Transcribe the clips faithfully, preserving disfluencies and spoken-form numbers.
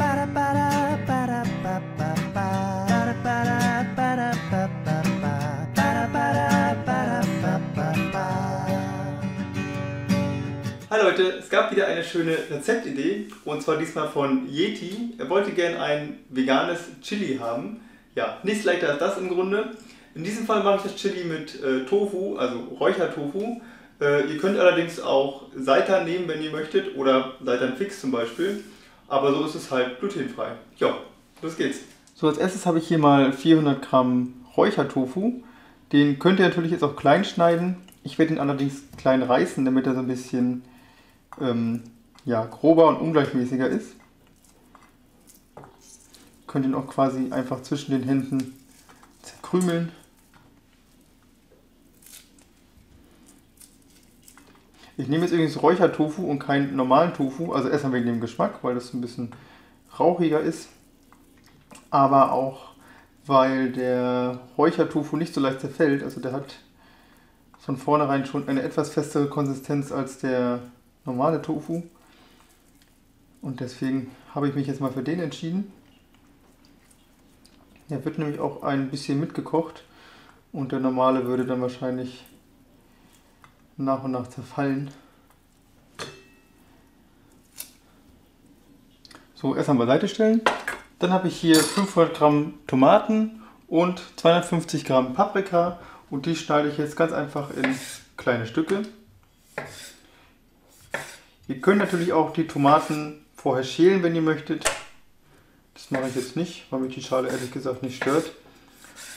Hallo Leute, es gab wieder eine schöne Rezeptidee und zwar diesmal von Yeti. Er wollte gerne ein veganes Chili haben. Ja, nichts leichter als das im Grunde. In diesem Fall mache ich das Chili mit äh, Tofu, also Räuchertofu. Äh, ihr könnt allerdings auch Seitan nehmen, wenn ihr möchtet, oder Seitan Fix zum Beispiel. Aber so ist es halt glutenfrei. Ja, los geht's. So, als erstes habe ich hier mal vierhundert Gramm Räuchertofu. Den könnt ihr natürlich jetzt auch klein schneiden. Ich werde ihn allerdings klein reißen, damit er so ein bisschen ähm, ja, grober und ungleichmäßiger ist. Ihr könnt ihn auch quasi einfach zwischen den Händen zerkrümeln. Ich nehme jetzt übrigens Räuchertofu und keinen normalen Tofu, also erstmal wegen dem Geschmack, weil das ein bisschen rauchiger ist, aber auch weil der Räuchertofu nicht so leicht zerfällt, also der hat von vornherein schon eine etwas festere Konsistenz als der normale Tofu und deswegen habe ich mich jetzt mal für den entschieden. Der wird nämlich auch ein bisschen mitgekocht und der normale würde dann wahrscheinlich nach und nach zerfallen. So, erst einmal beiseite stellen. Dann habe ich hier fünfhundert Gramm Tomaten und zweihundertfünfzig Gramm Paprika und die schneide ich jetzt ganz einfach in kleine Stücke. Ihr könnt natürlich auch die Tomaten vorher schälen, wenn ihr möchtet. Das mache ich jetzt nicht, weil mich die Schale ehrlich gesagt nicht stört.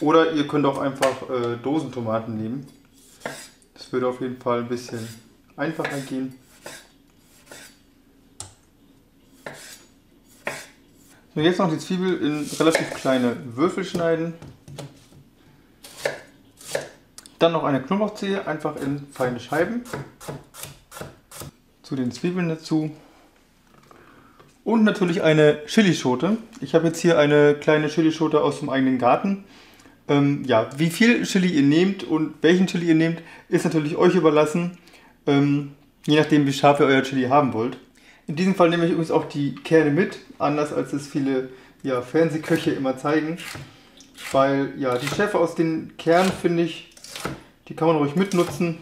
Oder ihr könnt auch einfach äh, Dosentomaten nehmen. Das würde auf jeden Fall ein bisschen einfacher gehen. Und jetzt noch die Zwiebel in relativ kleine Würfel schneiden. Dann noch eine Knoblauchzehe einfach in feine Scheiben. Zu den Zwiebeln dazu. Und natürlich eine Chilischote. Ich habe jetzt hier eine kleine Chilischote aus dem eigenen Garten. Ähm, ja, wie viel Chili ihr nehmt und welchen Chili ihr nehmt, ist natürlich euch überlassen, ähm, je nachdem wie scharf ihr euer Chili haben wollt. In diesem Fall nehme ich übrigens auch die Kerne mit, anders als es viele ja, Fernsehköche immer zeigen, weil ja die Schärfe aus den Kernen, finde ich, die kann man ruhig mitnutzen.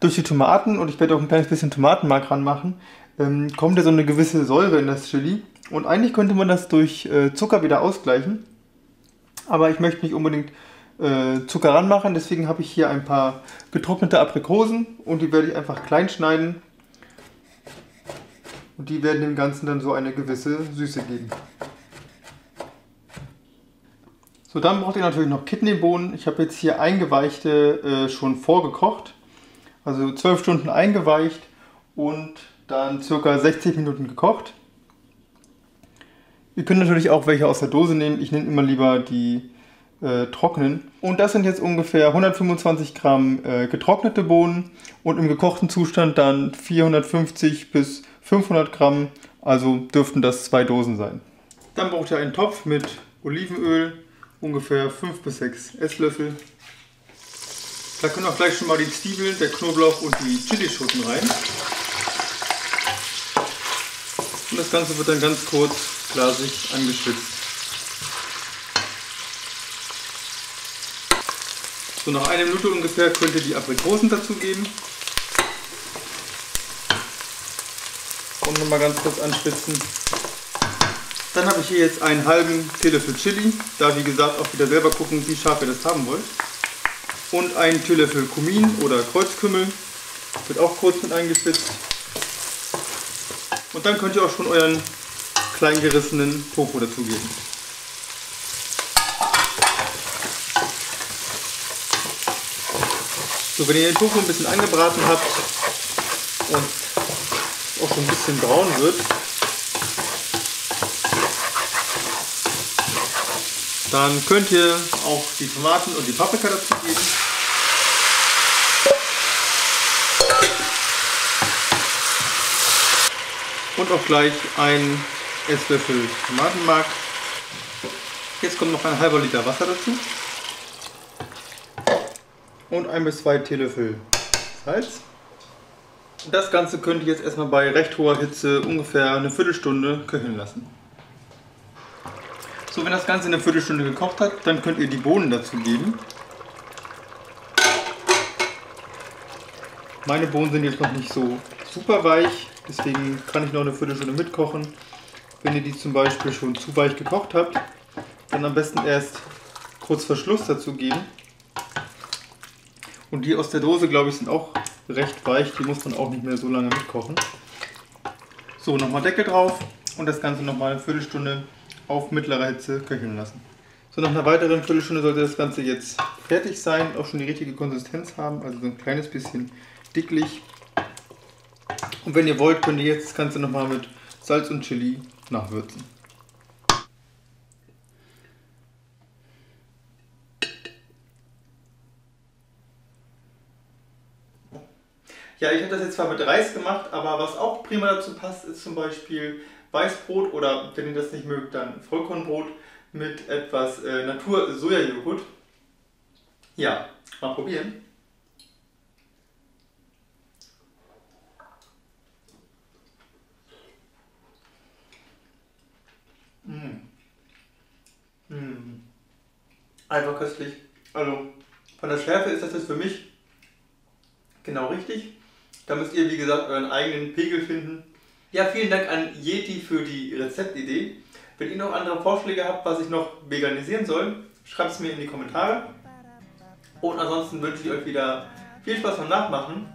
Durch die Tomaten, und ich werde auch ein kleines bisschen Tomatenmark ranmachen, ähm, kommt ja so eine gewisse Säure in das Chili und eigentlich könnte man das durch äh, Zucker wieder ausgleichen. Aber ich möchte nicht unbedingt äh, Zucker ranmachen, deswegen habe ich hier ein paar getrocknete Aprikosen und die werde ich einfach klein schneiden. Und die werden dem Ganzen dann so eine gewisse Süße geben. So, dann braucht ihr natürlich noch Kidneybohnen. Ich habe jetzt hier eingeweichte äh, schon vorgekocht, also zwölf Stunden eingeweicht und dann ca. sechzig Minuten gekocht. Ihr könnt natürlich auch welche aus der Dose nehmen, ich nehme immer lieber die äh, trockenen. Und das sind jetzt ungefähr hundertfünfundzwanzig Gramm äh, getrocknete Bohnen und im gekochten Zustand dann vierhundertfünfzig bis fünfhundert Gramm, also dürften das zwei Dosen sein. Dann braucht ihr einen Topf mit Olivenöl, ungefähr fünf bis sechs Esslöffel. Da können auch gleich schon mal die Zwiebeln, der Knoblauch und die Chilischoten rein. Und das Ganze wird dann ganz kurz glasig angeschwitzt. So, nach einer Minute ungefähr könnt ihr die Aprikosen dazugeben und nochmal ganz kurz anschwitzen. Dann habe ich hier jetzt einen halben Teelöffel Chili, da wie gesagt auch wieder selber gucken, wie scharf ihr das haben wollt. Und einen Teelöffel Cumin oder Kreuzkümmel, wird auch kurz mit eingeschwitzt. Und dann könnt ihr auch schon euren klein gerissenen Tofu dazugeben. So, wenn ihr den Tofu ein bisschen angebraten habt und auch schon ein bisschen braun wird, dann könnt ihr auch die Tomaten und die Paprika dazugeben. Und auch gleich ein Esslöffel Tomatenmark. Jetzt kommt noch ein halber Liter Wasser dazu und ein bis zwei Teelöffel Salz. Das Ganze könnt ihr jetzt erstmal bei recht hoher Hitze ungefähr eine Viertelstunde köcheln lassen. So, wenn das Ganze eine Viertelstunde gekocht hat, dann könnt ihr die Bohnen dazu geben. Meine Bohnen sind jetzt noch nicht so super weich, deswegen kann ich noch eine Viertelstunde mitkochen. Wenn ihr die zum Beispiel schon zu weich gekocht habt, dann am besten erst kurz vor Schluss dazu geben. Und die aus der Dose, glaube ich, sind auch recht weich, die muss man auch nicht mehr so lange mitkochen. So, nochmal Deckel drauf und das Ganze nochmal eine Viertelstunde auf mittlerer Hitze köcheln lassen. So, nach einer weiteren Viertelstunde sollte das Ganze jetzt fertig sein, auch schon die richtige Konsistenz haben, also so ein kleines bisschen dicklich. Und wenn ihr wollt, könnt ihr jetzt das Ganze nochmal mit Salz und Chili nachwürzen. Ja, ich habe das jetzt zwar mit Reis gemacht, aber was auch prima dazu passt, ist zum Beispiel Weißbrot oder, wenn ihr das nicht mögt, dann Vollkornbrot mit etwas äh, Natur-Sojajoghurt. Ja, mal probieren. Mmh. Mmh. Einfach köstlich. Also, von der Schärfe ist das jetzt für mich genau richtig. Da müsst ihr, wie gesagt, euren eigenen Pegel finden. Ja, vielen Dank an Yeti für die Rezeptidee. Wenn ihr noch andere Vorschläge habt, was ich noch veganisieren soll, schreibt es mir in die Kommentare. Und ansonsten wünsche ich euch wieder viel Spaß beim Nachmachen.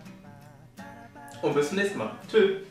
Und bis zum nächsten Mal. Tschüss.